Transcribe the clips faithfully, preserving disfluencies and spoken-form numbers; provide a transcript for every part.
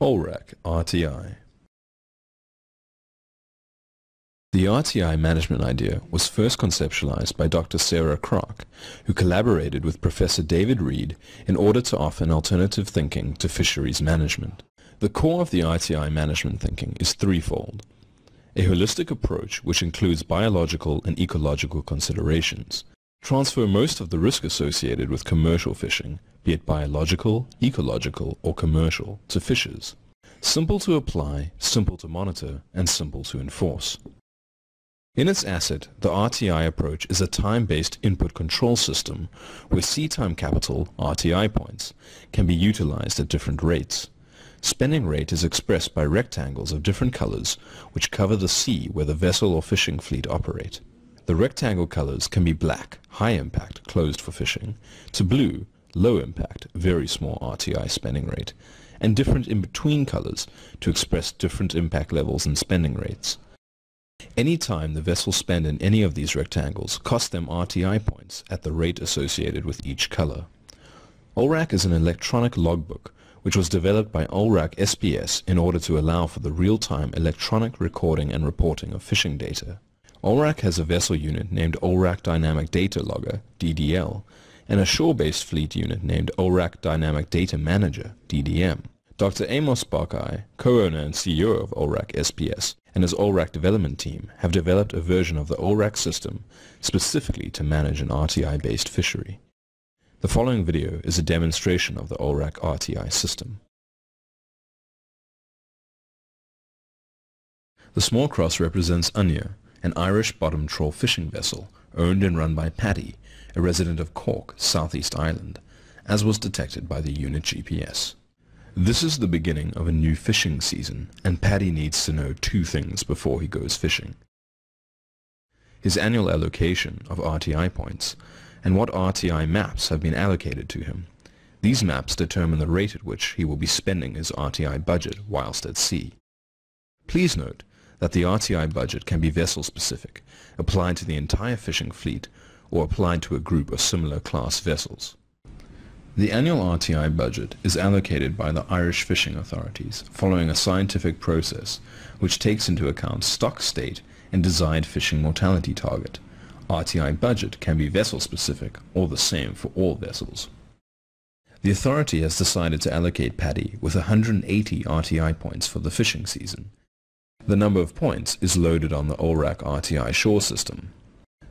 Olrac R T I. The R T I management idea was first conceptualized by Doctor Sarah Kraak, who collaborated with Professor David Reid in order to offer an alternative thinking to fisheries management. The core of the R T I management thinking is threefold: a holistic approach which includes biological and ecological considerations, transfer most of the risk associated with commercial fishing, be it biological, ecological, or commercial, to fishers, simple to apply, simple to monitor, and simple to enforce. In its asset, the R T I approach is a time-based input control system where C-time capital, R T I points, can be utilized at different rates. Spending rate is expressed by rectangles of different colors which cover the sea where the vessel or fishing fleet operate. The rectangle colors can be black, high impact, closed for fishing, to blue, low impact, very small R T I spending rate, and different in-between colors to express different impact levels and spending rates. Any time the vessels spend in any of these rectangles costs them R T I points at the rate associated with each color. Olrac is an electronic logbook which was developed by Olrac S P S in order to allow for the real-time electronic recording and reporting of fishing data. Olrac has a vessel unit named Olrac Dynamic Data Logger, D D L, and a shore-based fleet unit named Olrac Dynamic Data Manager, D D M. Doctor Amos Barkai, co-owner and C E O of Olrac S P S, and his Olrac development team have developed a version of the Olrac system specifically to manage an R T I-based fishery. The following video is a demonstration of the Olrac R T I system. The small cross represents Anya, an Irish bottom trawl fishing vessel owned and run by Paddy, a resident of Cork, Southeast Island, as was detected by the unit G P S. This is the beginning of a new fishing season, and Paddy needs to know two things before he goes fishing: his annual allocation of R T I points, and what R T I maps have been allocated to him. These maps determine the rate at which he will be spending his R T I budget whilst at sea. Please note that the R T I budget can be vessel-specific, applied to the entire fishing fleet, or applied to a group of similar class vessels. The annual R T I budget is allocated by the Irish fishing authorities following a scientific process which takes into account stock state and desired fishing mortality target. R T I budget can be vessel specific or the same for all vessels. The authority has decided to allocate Paddy with one hundred eighty R T I points for the fishing season. The number of points is loaded on the Olrac R T I shore system.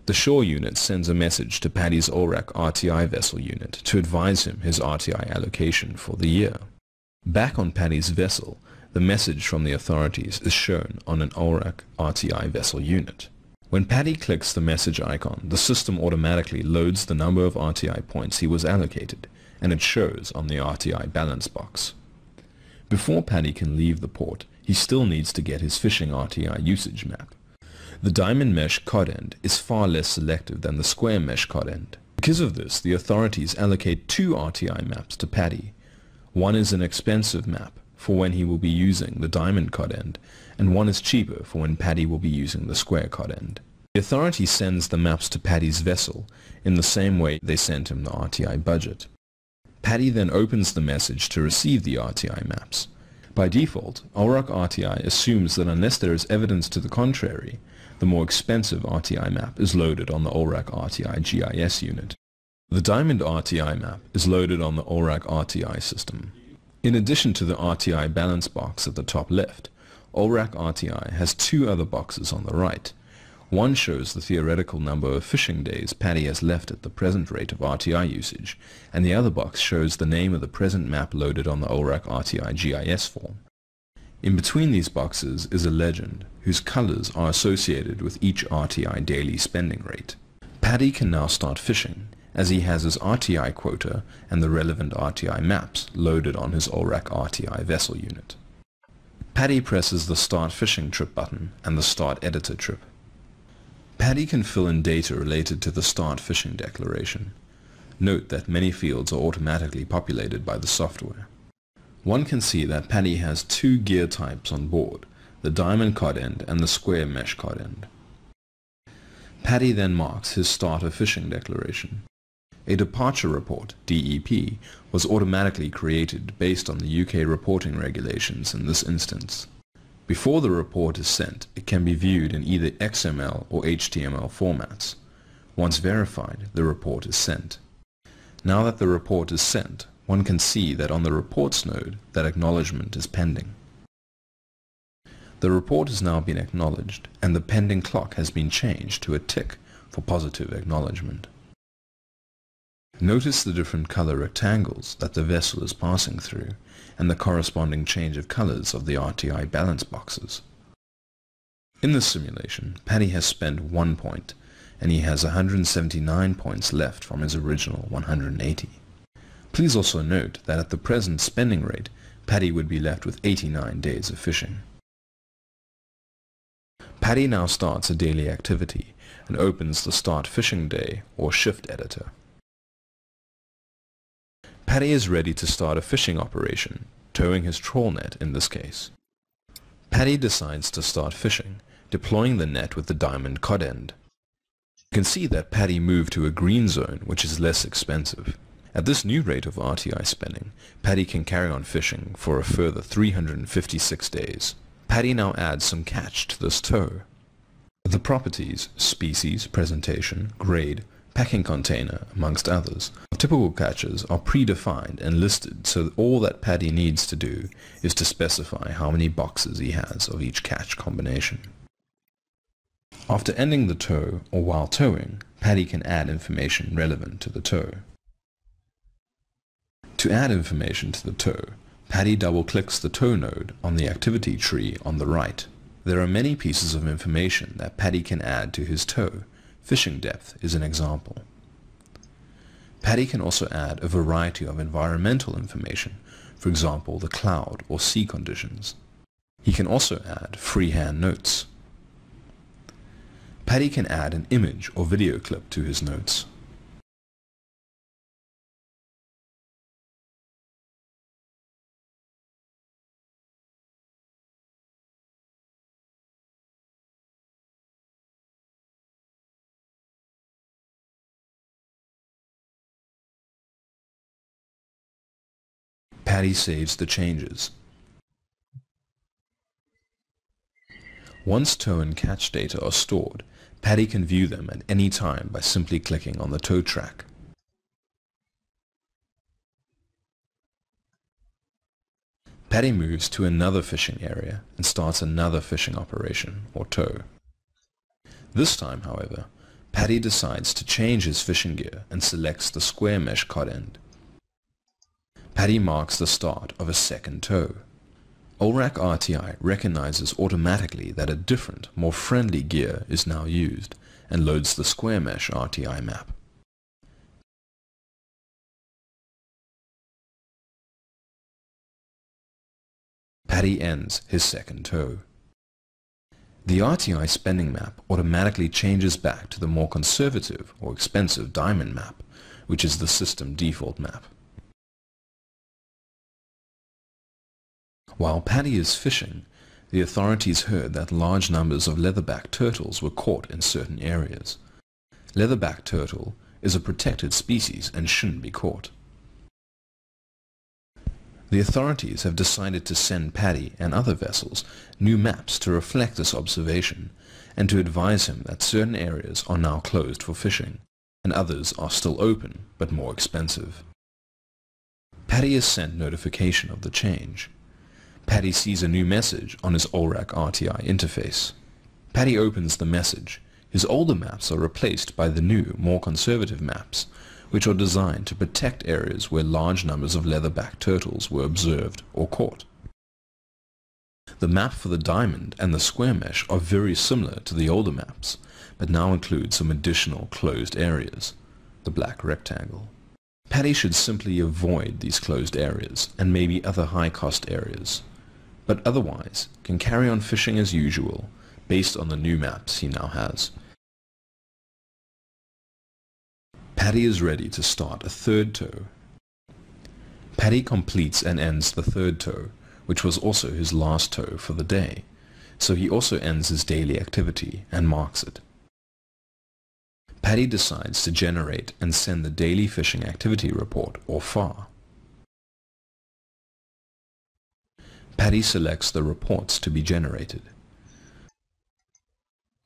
The shore unit sends a message to Paddy's Olrac R T I vessel unit to advise him his R T I allocation for the year. Back on Paddy's vessel, the message from the authorities is shown on an Olrac R T I vessel unit. When Paddy clicks the message icon, the system automatically loads the number of R T I points he was allocated, and it shows on the R T I balance box. Before Paddy can leave the port, he still needs to get his fishing R T I usage map. The diamond mesh cod end is far less selective than the square mesh cod end. Because of this, the authorities allocate two R T I maps to Paddy. One is an expensive map for when he will be using the diamond cod end, and one is cheaper for when Paddy will be using the square cod end. The authority sends the maps to Paddy's vessel in the same way they sent him the R T I budget. Paddy then opens the message to receive the R T I maps. By default, Olrac R T I assumes that unless there is evidence to the contrary, the more expensive R T I map is loaded on the Olrac R T I G I S unit. The diamond R T I map is loaded on the Olrac R T I system. In addition to the R T I balance box at the top left, Olrac R T I has two other boxes on the right. One shows the theoretical number of fishing days Paddy has left at the present rate of R T I usage, and the other box shows the name of the present map loaded on the Olrac R T I G I S form. In between these boxes is a legend whose colors are associated with each R T I daily spending rate. Paddy can now start fishing, as he has his R T I quota and the relevant R T I maps loaded on his Olrac R T I vessel unit. Paddy presses the Start Fishing Trip button and the Start Editor Trip. Paddy can fill in data related to the Start Fishing declaration. Note that many fields are automatically populated by the software. One can see that Paddy has two gear types on board, the diamond cod end and the square mesh cod end. Paddy then marks his Start of Fishing declaration. a departure report, D E P, was automatically created based on the U K reporting regulations in this instance. Before the report is sent, it can be viewed in either X M L or H T M L formats. Once verified, the report is sent. Now that the report is sent, one can see that on the Reports node, that acknowledgement is pending. The report has now been acknowledged, and the pending clock has been changed to a tick for positive acknowledgement. Notice the different color rectangles that the vessel is passing through, and the corresponding change of colors of the R T I balance boxes. In this simulation, Paddy has spent one point, and he has one hundred seventy-nine points left from his original one hundred eighty. Please also note that at the present spending rate, Paddy would be left with eighty-nine days of fishing. Paddy now starts a daily activity and opens the Start Fishing Day or Shift editor. Paddy is ready to start a fishing operation, towing his trawl net in this case. Paddy decides to start fishing, deploying the net with the diamond cod end. You can see that Paddy moved to a green zone, which is less expensive. At this new rate of R T I spending, Paddy can carry on fishing for a further three hundred fifty-six days. Paddy now adds some catch to this tow. The properties, species, presentation, grade, packing container, amongst others, of typical catches are predefined and listed, so that all that Paddy needs to do is to specify how many boxes he has of each catch combination. After ending the tow, or while towing, Paddy can add information relevant to the tow. To add information to the tow, Paddy double-clicks the tow node on the activity tree on the right. There are many pieces of information that Paddy can add to his tow. Fishing depth is an example. Paddy can also add a variety of environmental information, for example the cloud or sea conditions. He can also add freehand notes. Paddy can add an image or video clip to his notes. Paddy saves the changes. Once tow and catch data are stored, Paddy can view them at any time by simply clicking on the tow track. Paddy moves to another fishing area and starts another fishing operation, or tow. This time, however, Paddy decides to change his fishing gear and selects the square mesh cod end. Paddy marks the start of a second tow. Olrac R T I recognizes automatically that a different, more friendly gear is now used and loads the square mesh R T I map. Paddy ends his second tow. The R T I spending map automatically changes back to the more conservative or expensive diamond map, which is the system default map. While Paddy is fishing, the authorities heard that large numbers of leatherback turtles were caught in certain areas. Leatherback turtle is a protected species and shouldn't be caught. The authorities have decided to send Paddy and other vessels new maps to reflect this observation and to advise him that certain areas are now closed for fishing and others are still open but more expensive. Paddy is sent notification of the change. Paddy sees a new message on his Olrac R T I interface. Paddy opens the message. His older maps are replaced by the new, more conservative maps, which are designed to protect areas where large numbers of leatherback turtles were observed or caught. The map for the diamond and the square mesh are very similar to the older maps, but now include some additional closed areas, the black rectangle. Paddy should simply avoid these closed areas and maybe other high-cost areas, but otherwise can carry on fishing as usual based on the new maps he now has. Paddy is ready to start a third tow. Paddy completes and ends the third tow, which was also his last tow for the day, so he also ends his daily activity and marks it. Paddy decides to generate and send the Daily Fishing Activity Report, or F A R. Paddy selects the reports to be generated.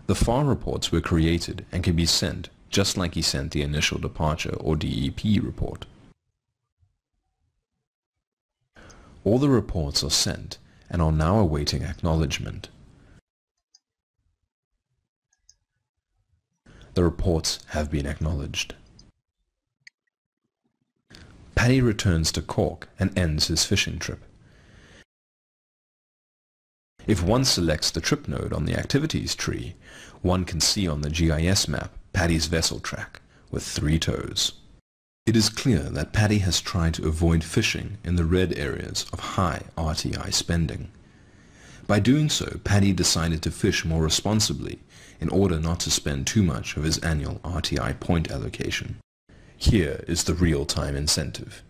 The F A R reports were created and can be sent just like he sent the Initial Departure or D E P report. All the reports are sent and are now awaiting acknowledgement. The reports have been acknowledged. Paddy returns to Cork and ends his fishing trip. If one selects the trip node on the activities tree, one can see on the G I S map Paddy's vessel track with three toes. It is clear that Paddy has tried to avoid fishing in the red areas of high R T I spending. By doing so, Paddy decided to fish more responsibly in order not to spend too much of his annual R T I point allocation. Here is the real-time incentive.